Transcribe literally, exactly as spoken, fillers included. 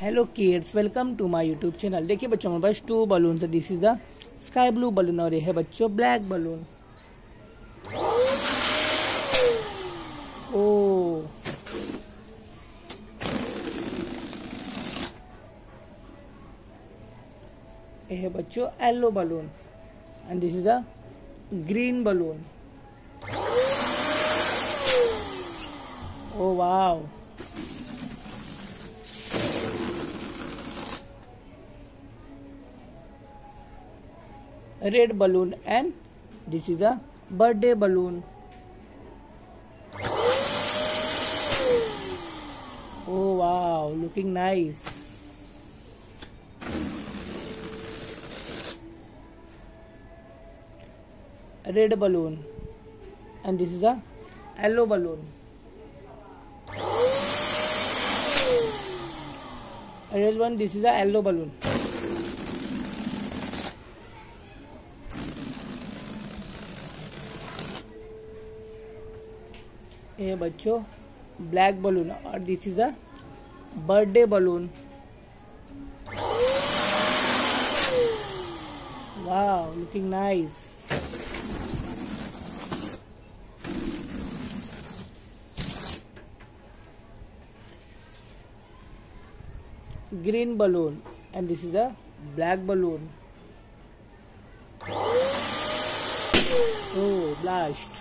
Hello kids, welcome to my YouTube channel. देखिए बच्चों, हमारे पास टू बलून है। This is the sky blue balloon और ये है बच्चों ब्लैक बलून। ओ ये है बच्चों yellow balloon and this is the green balloon. Oh wow, red balloon and this is the birthday balloon. Oh wow, looking nice. Red balloon and this is a yellow balloon. Red one, this is a yellow balloon. ये बच्चों black balloon और this is a birthday balloon. Wow, looking nice. green balloon, and this is the black balloon. Oh, blast!